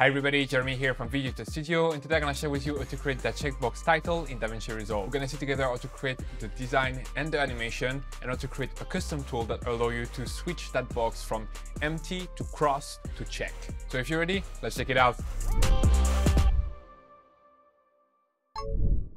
Hi everybody, Jeremy here from Video Test Studio, and today I'm going to share with you how to create that checkbox title in DaVinci Resolve. We're going to see together how to create the design and the animation, and how to create a custom tool that allows you to switch that box from empty to cross to check. So if you're ready, let's check it out.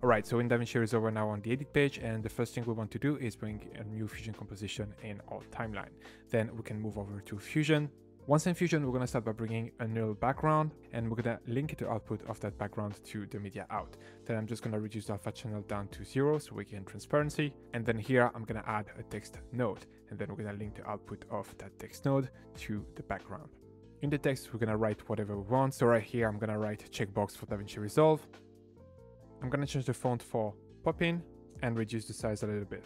Alright, so in DaVinci Resolve we're now on the edit page, and the first thing we want to do is bring a new Fusion composition in our timeline. Then we can move over to Fusion. Once in Fusion, we're going to start by bringing a null background, and we're going to link the output of that background to the media out. Then I'm just going to reduce the alpha channel down to 0 so we gain transparency. And then here I'm going to add a text node, and then we're going to link the output of that text node to the background. In the text, we're going to write whatever we want. So right here, I'm going to write checkbox for DaVinci Resolve. I'm going to change the font for Poppin and reduce the size a little bit.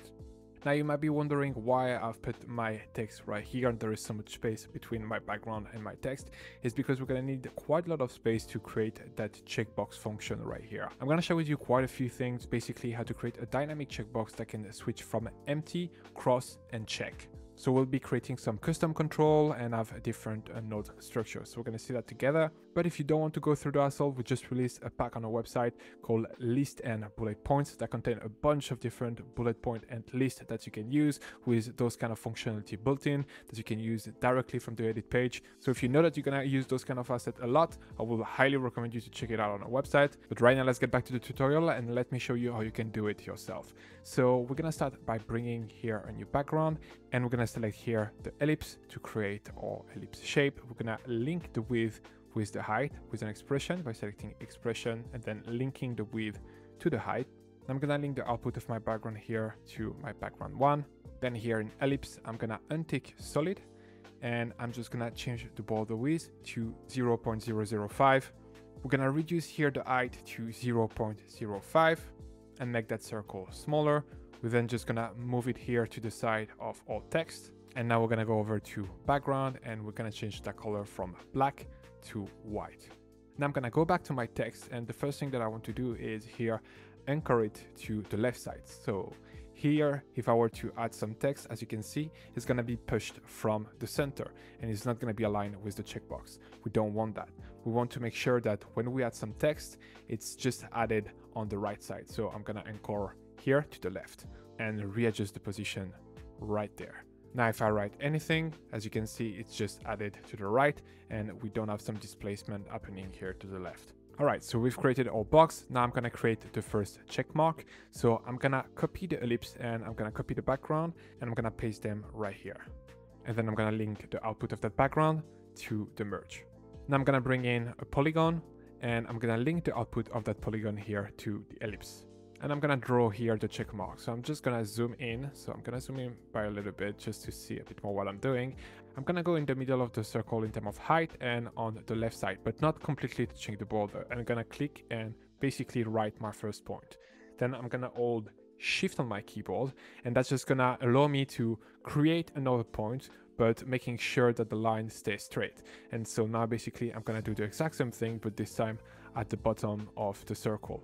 Now you might be wondering why I've put my text right here and there is so much space between my background and my text. It's because we're going to need quite a lot of space to create that checkbox function right here. I'm going to share with you quite a few things, basically how to create a dynamic checkbox that can switch from empty, cross and check. So we'll be creating some custom control and have different node structures. So we're going to see that together. But if you don't want to go through the hassle, we just released a pack on our website called List and Bullet Points that contain a bunch of different bullet point and list that you can use with those kind of functionality built in that you can use directly from the edit page. So if you know that you're going to use those kind of assets a lot, I will highly recommend you to check it out on our website. But right now, let's get back to the tutorial and let me show you how you can do it yourself. So we're going to start by bringing here a new background, and we're going to select here the ellipse to create our ellipse shape. We're going to link the width with the height with an expression by selecting expression and then linking the width to the height. I'm gonna link the output of my background here to my background one. Then here in ellipse, I'm gonna untick solid, and I'm just gonna change the border width to 0.005. We're gonna reduce here the height to 0.05 and make that circle smaller. We're then just gonna move it here to the side of our text. And now we're gonna go over to background, and we're gonna change the color from black to white. Now I'm gonna go back to my text, and the first thing that I want to do is here anchor it to the left side. So here, if I were to add some text, as you can see, it's gonna be pushed from the center and it's not gonna be aligned with the checkbox. We don't want that. We want to make sure that when we add some text, it's just added on the right side. So I'm gonna anchor here to the left and readjust the position right there. Now, if I write anything, as you can see, it's just added to the right and we don't have some displacement happening here to the left. All right, so we've created our box. Now I'm going to create the first check mark. So I'm going to copy the ellipse and I'm going to copy the background and I'm going to paste them right here. And then I'm going to link the output of that background to the merge. Now I'm going to bring in a polygon and I'm going to link the output of that polygon here to the ellipse. And I'm gonna draw here the check mark. So I'm just gonna zoom in. So I'm gonna zoom in by a little bit just to see a bit more what I'm doing. I'm gonna go in the middle of the circle in terms of height and on the left side, but not completely touching the border. I'm gonna click and basically write my first point. Then I'm gonna hold Shift on my keyboard, and that's just gonna allow me to create another point, but making sure that the line stays straight. And so now basically I'm gonna do the exact same thing, but this time at the bottom of the circle,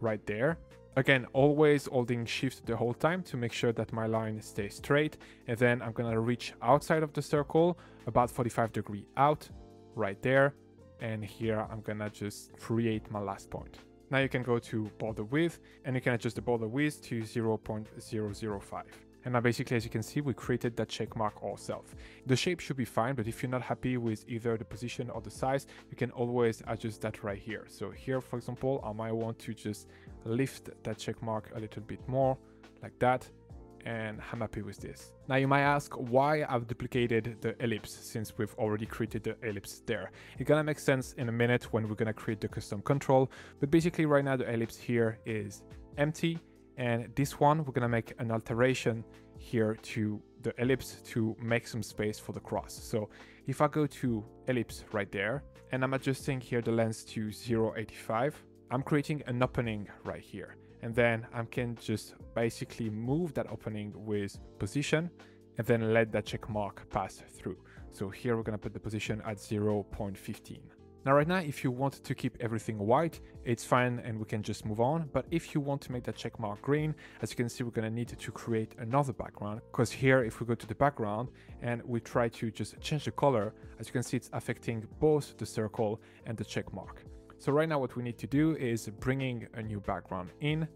right there. Again, always holding Shift the whole time to make sure that my line stays straight. And then I'm gonna reach outside of the circle, about 45 degrees out, right there. And here I'm gonna just create my last point. Now you can go to border width and you can adjust the border width to 0.005. And now basically, as you can see, we created that check mark ourselves. The shape should be fine, but if you're not happy with either the position or the size, you can always adjust that right here. So here, for example, I might want to just lift that check mark a little bit more like that. And I'm happy with this. Now you might ask why I've duplicated the ellipse since we've already created the ellipse there. It's gonna make sense in a minute when we're gonna create the custom control. But basically right now the ellipse here is empty. And this one, we're gonna make an alteration here to the ellipse to make some space for the cross. So if I go to ellipse right there, and I'm adjusting here the length to 0.85, I'm creating an opening right here. And then I can just basically move that opening with position and then let that check mark pass through. So here we're gonna put the position at 0.15. Now, right now, if you want to keep everything white, it's fine and we can just move on. But if you want to make that check mark green, as you can see, we're going to need to create another background, because here, if we go to the background and we try to just change the color, as you can see, it's affecting both the circle and the check mark. So right now, what we need to do is bringing a new background in,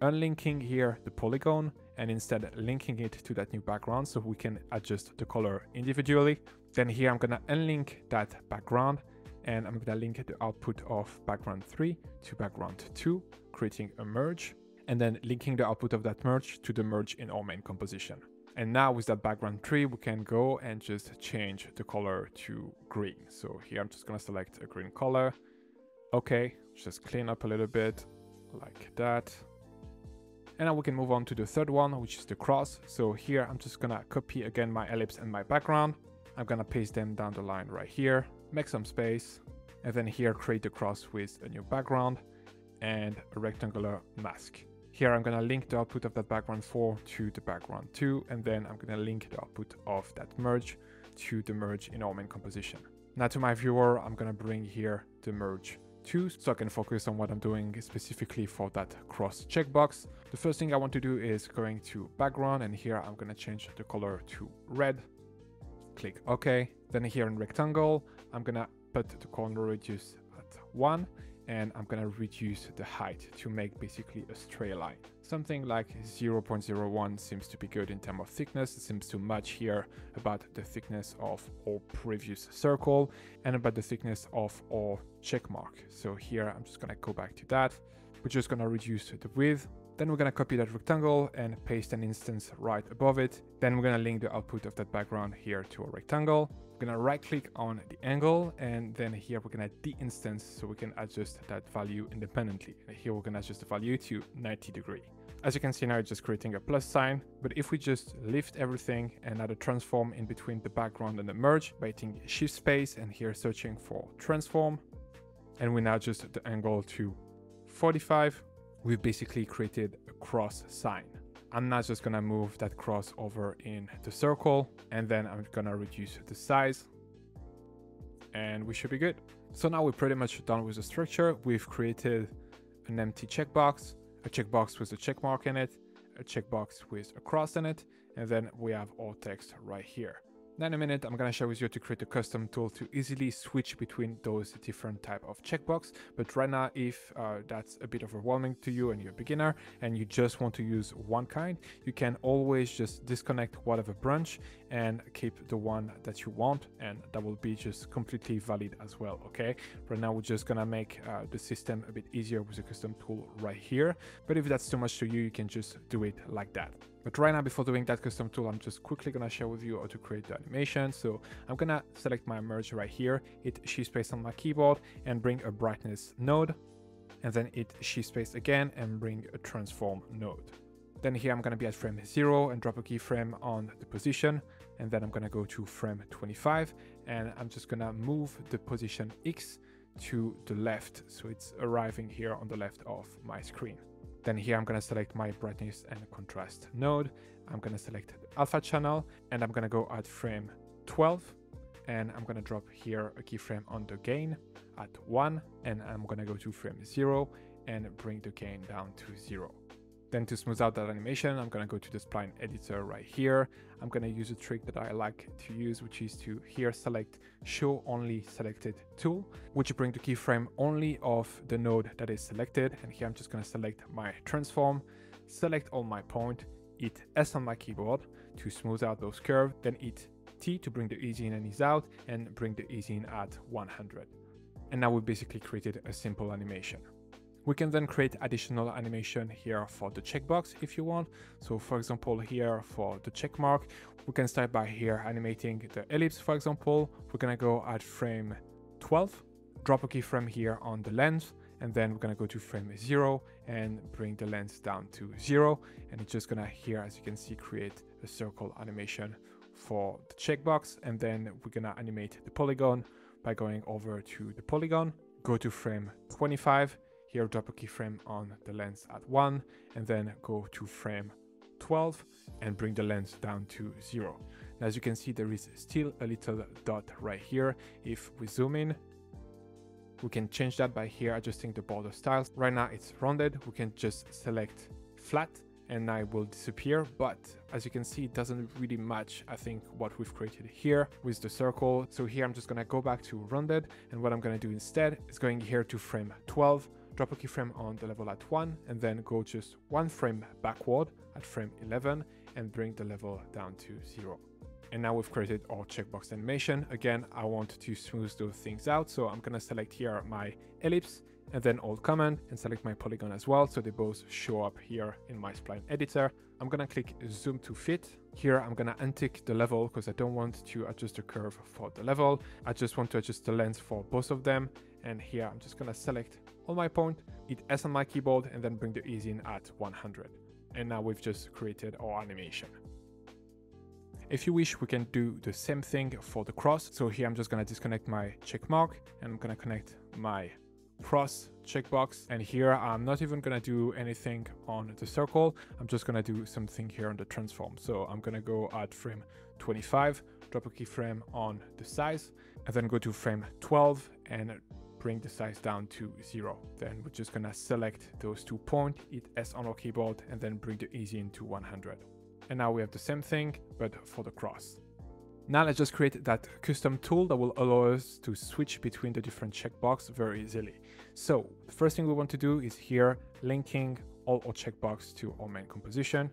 unlinking here the polygon, and instead linking it to that new background so we can adjust the color individually. Then here, I'm going to unlink that background and I'm going to link the output of background 3 to background 2, creating a merge, and then linking the output of that merge to the merge in our main composition. And now with that background 3, we can go and just change the color to green. So here, I'm just going to select a green color. Okay, just clean up a little bit like that. And now we can move on to the third one, which is the cross. So here, I'm just going to copy again my ellipse and my background. I'm going to paste them down the line right here, make some space, and then here, create the cross with a new background and a rectangular mask. Here, I'm going to link the output of that background 4 to the background 2, and then I'm going to link the output of that merge to the merge in our main composition. Now to my viewer, I'm going to bring here the merge so I can focus on what I'm doing specifically for that cross checkbox. The first thing I want to do is going to background, and here I'm going to change the color to red. Click OK. Then here in rectangle, I'm going to put the corner radius at 1 and I'm going to reduce the height to make basically a straight line. Something like 0.01 seems to be good in terms of thickness. It seems to match here about the thickness of our previous circle and about the thickness of our check mark. So here, I'm just going to go back to that. We're just going to reduce the width. Then we're going to copy that rectangle and paste an instance right above it. Then we're going to link the output of that background here to a rectangle. We're going to right click on the angle, and then here we're going to de-instance so we can adjust that value independently. And here we're going to adjust the value to 90 degrees. As you can see now, it's just creating a plus sign. But if we just lift everything and add a transform in between the background and the merge by hitting shift space and here searching for transform, and we now adjust the angle to 45, we've basically created a cross sign. I'm now just going to move that cross over in the circle, and then I'm going to reduce the size, and we should be good. So now we're pretty much done with the structure. We've created an empty checkbox, a checkbox with a check mark in it, a checkbox with a cross in it, and then we have our text right here. Now in a minute, I'm going to share with you to create a custom tool to easily switch between those different type of checkbox. But right now, if that's a bit overwhelming to you and you're a beginner and you just want to use one kind, you can always just disconnect whatever branch and keep the one that you want, and that will be just completely valid as well. Okay, right now we're just going to make the system a bit easier with a custom tool right here. But if that's too much to you, you can just do it like that. But right now, before doing that custom tool, I'm just quickly going to share with you how to create the animation. So I'm going to select my merge right here, hit shift space on my keyboard and bring a brightness node, and then hit shift space again and bring a transform node. Then here, I'm going to be at frame 0 and drop a keyframe on the position, and then I'm going to go to frame 25 and I'm just going to move the position X to the left. So it's arriving here on the left of my screen. Then here, I'm going to select my brightness and contrast node. I'm going to select the alpha channel and I'm going to go at frame 12 and I'm going to drop here a keyframe on the gain at 1, and I'm going to go to frame 0 and bring the gain down to 0. Then to smooth out that animation, I'm going to go to the spline editor right here. I'm going to use a trick that I like to use, which is to here select show only selected tool, which bring the keyframe only of the node that is selected. And here I'm just going to select my transform, select all my point, hit S on my keyboard to smooth out those curves, then hit T to bring the ease in and ease out and bring the ease in at 100. And now we basically created a simple animation. We can then create additional animation here for the checkbox if you want. So for example, here for the check mark, we can start by here animating the ellipse. For example, we're going to go at frame 12, drop a keyframe here on the lens, and then we're going to go to frame 0 and bring the lens down to 0. And it's just going to here, as you can see, create a circle animation for the checkbox. And then we're going to animate the polygon by going over to the polygon, go to frame 25. Here, drop a keyframe on the lens at 1, and then go to frame 12 and bring the lens down to 0. Now, as you can see, there is still a little dot right here. If we zoom in, We can change that by here adjusting the border styles. Right now it's rounded. We can just select flat and I will disappear, but as you can see, it doesn't really match, I think, what we've created here with the circle. So here I'm just gonna go back to rounded, and what I'm gonna do instead is going here to frame 12, drop a keyframe on the level at 1, and then go just one frame backward at frame 11 and bring the level down to 0. And now we've created our checkbox animation. Again, I want to smooth those things out. So I'm gonna select here my ellipse and then alt command and select my polygon as well. So they both show up here in my spline editor. I'm gonna click zoom to fit. Here, I'm gonna untick the level because I don't want to adjust the curve for the level. I just want to adjust the lens for both of them. And here, I'm just gonna select all my points, hit S on my keyboard, and then bring the ease in at 100. And now we've just created our animation. If you wish, we can do the same thing for the cross. So here I'm just gonna disconnect my check mark and I'm gonna connect my cross checkbox. And here I'm not even gonna do anything on the circle. I'm just gonna do something here on the transform. So I'm gonna go at frame 25, drop a keyframe on the size, and then go to frame 12 and bring the size down to 0. Then we're just gonna select those 2 points, hit S on our keyboard, and then bring the ease in to 100. And now we have the same thing, but for the cross. Now let's just create that custom tool that will allow us to switch between the different checkboxes very easily. So the first thing we want to do is here, linking all our checkboxes to our main composition,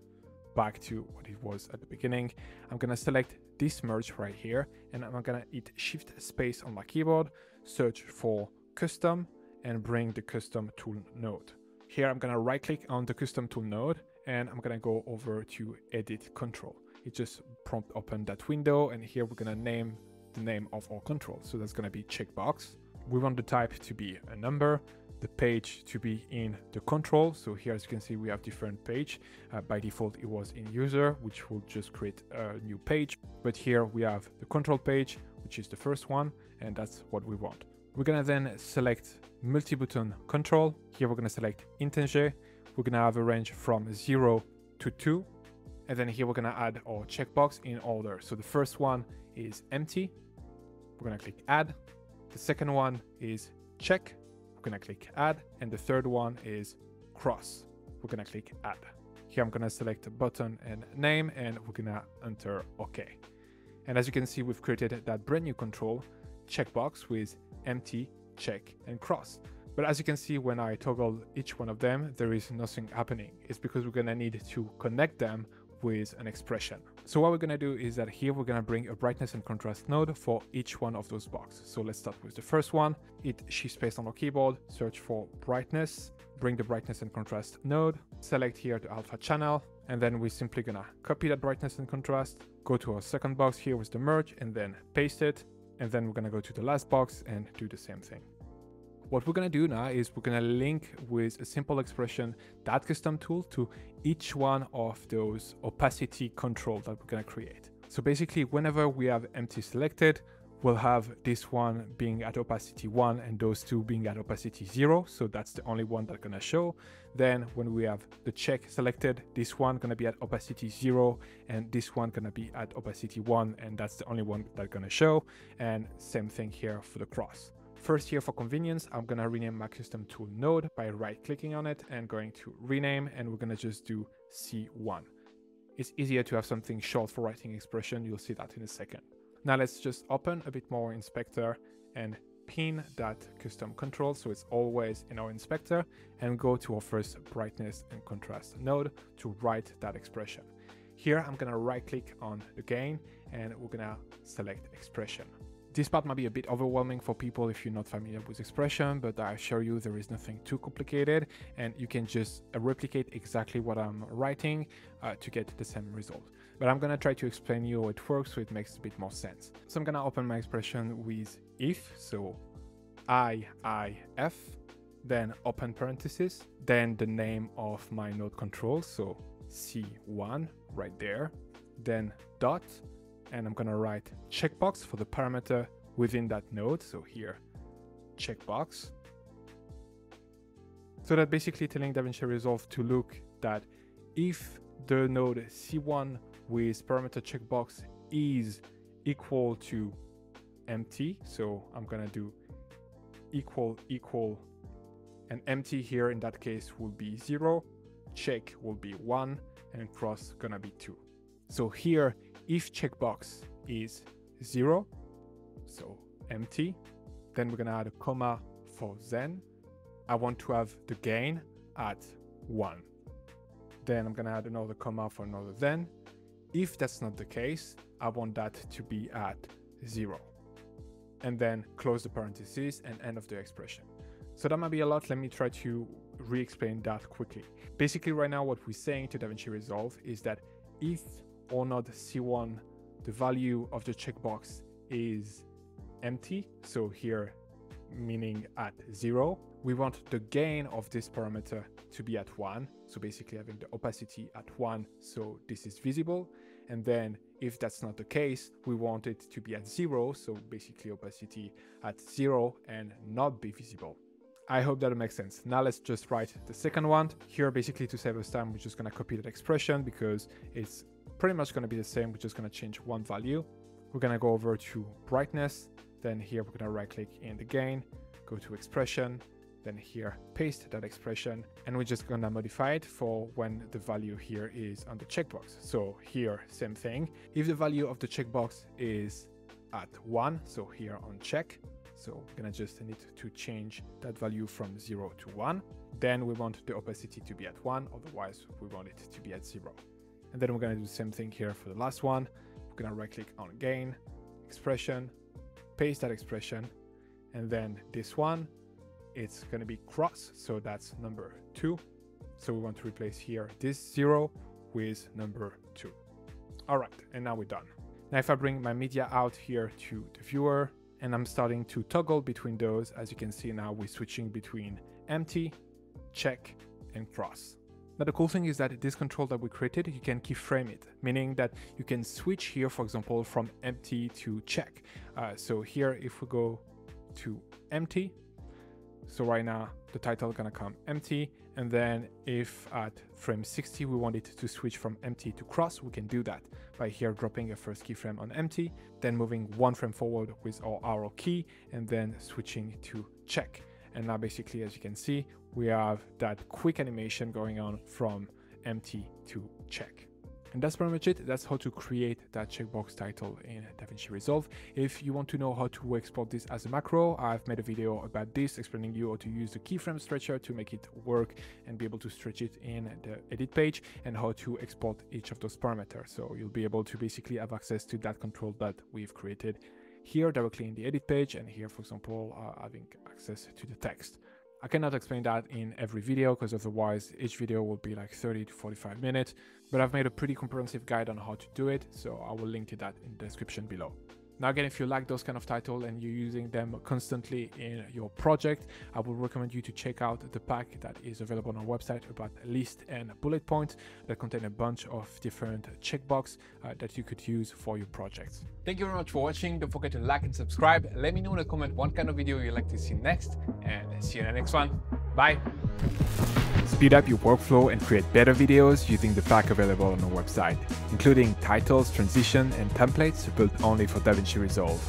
back to what it was at the beginning. I'm gonna select this merge right here, and I'm gonna hit Shift Space on my keyboard, search for custom, and bring the custom tool node. Here, I'm gonna right click on the custom tool node, and I'm gonna go over to edit control. It just prompt open that window, and here we're gonna name the name of our control. So that's gonna be checkbox. We want the type to be a number, the page to be in the control. So here, as you can see, we have different page. By default, it was in user, which will just create a new page. But here we have the control page, which is the first one, and that's what we want. We're gonna then select multi-button control. Here we're gonna select integer. We're gonna have a range from 0 to 2. And then here we're gonna add our checkbox in order. So the first one is empty. We're gonna click add. The second one is check. We're gonna click add. And the third one is cross. We're gonna click add. Here I'm gonna select a button and name, and we're gonna enter OK. And as you can see, we've created that brand new control checkbox with empty, check, and cross. But as you can see, when I toggle each one of them, there is nothing happening. It's because we're gonna need to connect them with an expression. So what we're gonna do is that here we're gonna bring a brightness and contrast node for each one of those boxes. So let's start with the first one. Hit Shift Space on our keyboard, search for brightness, bring the brightness and contrast node, select here the alpha channel, and then we're simply gonna copy that brightness and contrast, go to our second box here with the merge, and then paste it. And then we're gonna go to the last box and do the same thing. What we're gonna do now is we're gonna link with a simple expression, that custom tool, to each one of those opacity controls that we're gonna create. So basically, whenever we have empty selected, we'll have this one being at opacity 1 and those two being at opacity 0. So that's the only one that's gonna show. Then when we have the check selected, this one gonna be at opacity 0 and this one gonna be at opacity 1, and that's the only one that's gonna show. And same thing here for the cross. First here for convenience, I'm gonna rename my custom tool node by right clicking on it and going to rename, and we're gonna just do C1. It's easier to have something short for writing expression. You'll see that in a second. Now let's just open a bit more inspector and pin that custom control so it's always in our inspector, and go to our first brightness and contrast node to write that expression. Here I'm gonna right click on the gain and we're gonna select expression. This part might be a bit overwhelming for people if you're not familiar with expression, but I assure you there is nothing too complicated, and you can just replicate exactly what I'm writing to get the same result. But I'm gonna try to explain you how it works so it makes a bit more sense. So I'm gonna open my expression with if, so if, then open parenthesis, then the name of my node control, so C1 right there, then dot, and I'm gonna write checkbox for the parameter within that node. So here, checkbox. So that basically telling DaVinci Resolve to look that if the node C1 with parameter checkbox is equal to empty, so I'm gonna do equal, equal, and empty here in that case will be 0, check will be 1, and cross gonna be 2. So here, if checkbox is 0, so empty, then we're gonna add a comma for then. I want to have the gain at 1. Then I'm gonna add another comma for another then. If that's not the case, I want that to be at 0. And then close the parentheses and end of the expression. So that might be a lot. Let me try to re-explain that quickly. Basically right now, what we're saying to DaVinci Resolve is that if or not C1, the value of the checkbox is empty, so here meaning at 0, we want the gain of this parameter to be at 1, so basically having the opacity at 1, so this is visible. And then if that's not the case, we want it to be at 0, so basically opacity at 0 and not be visible. I hope that makes sense. Now let's just write the second one. Here, basically to save us time, we're just going to copy that expression because it's pretty much going to be the same. We're just going to change one value. We're going to go over to brightness. Then here, we're going to right click in the gain, go to expression, then here, paste that expression. And we're just going to modify it for when the value here is on the checkbox. So here, same thing. If the value of the checkbox is at 1, so here on check, so we're gonna just need to change that value from 0 to 1. Then we want the opacity to be at 1, otherwise we want it to be at 0. And then we're gonna do the same thing here for the last one. We're gonna right click on gain, expression, paste that expression. And then this one, it's gonna be cross, so that's number 2. So we want to replace here this 0 with number 2. All right, and now we're done. Now if I bring my media out here to the viewer, and I'm starting to toggle between those. As you can see now, we're switching between empty, check, and cross. Now the cool thing is that this control that we created, you can keyframe it, meaning that you can switch here, for example, from empty to check. So here, if we go to empty, so right now the title is gonna come empty, and then if at frame 60 we want it to switch from empty to cross, we can do that by here dropping a first keyframe on empty, then moving one frame forward with our arrow key, and then switching to check. And now basically, as you can see, we have that quick animation going on from empty to check. And that's pretty much it. That's how to create that checkbox title in DaVinci Resolve. If you want to know how to export this as a macro, I've made a video about this explaining you how to use the keyframe stretcher to make it work and be able to stretch it in the edit page, and how to export each of those parameters. So you'll be able to basically have access to that control that we've created here directly in the edit page, and here, for example, having access to the text. I cannot explain that in every video because otherwise each video will be like 30 to 45 minutes, but I've made a pretty comprehensive guide on how to do it, so I will link to that in the description below. Now again, if you like those kind of titles and you're using them constantly in your project, I would recommend you to check out the pack that is available on our website about list and bullet points that contain a bunch of different checkboxes that you could use for your projects. Thank you very much for watching. Don't forget to like and subscribe. Let me know in the comment what kind of video you'd like to see next, and see you in the next one. Bye. Speed up your workflow and create better videos using the pack available on our website, including titles, transition, and templates built only for DaVinci Resolve.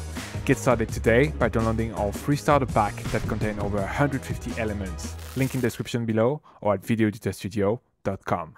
Get started today by downloading our free starter pack that contains over 150 elements. Link in the description below or at videoeditorstudio.com.